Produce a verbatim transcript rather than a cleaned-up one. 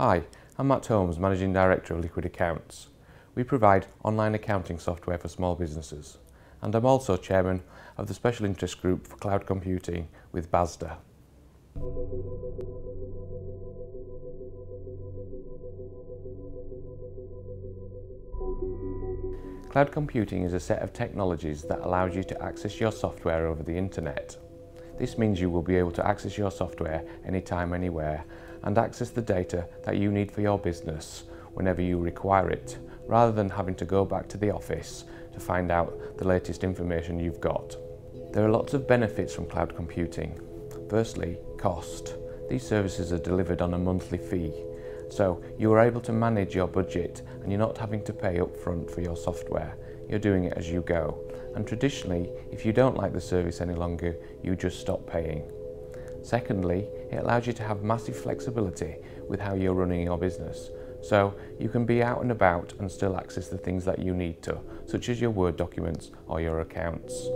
Hi, I'm Matt Holmes, Managing Director of Liquid Accounts. We provide online accounting software for small businesses, and I'm also Chairman of the Special Interest Group for Cloud Computing with BASDA. Cloud computing is a set of technologies that allows you to access your software over the internet. This means you will be able to access your software anytime, anywhere, and access the data that you need for your business whenever you require it, rather than having to go back to the office to find out the latest information you've got. There are lots of benefits from cloud computing. Firstly, cost. These services are delivered on a monthly fee, so you are able to manage your budget and you're not having to pay upfront for your software. You're doing it as you go. And traditionally, if you don't like the service any longer, you just stop paying. Secondly, it allows you to have massive flexibility with how you're running your business. So you can be out and about and still access the things that you need to, such as your Word documents or your accounts.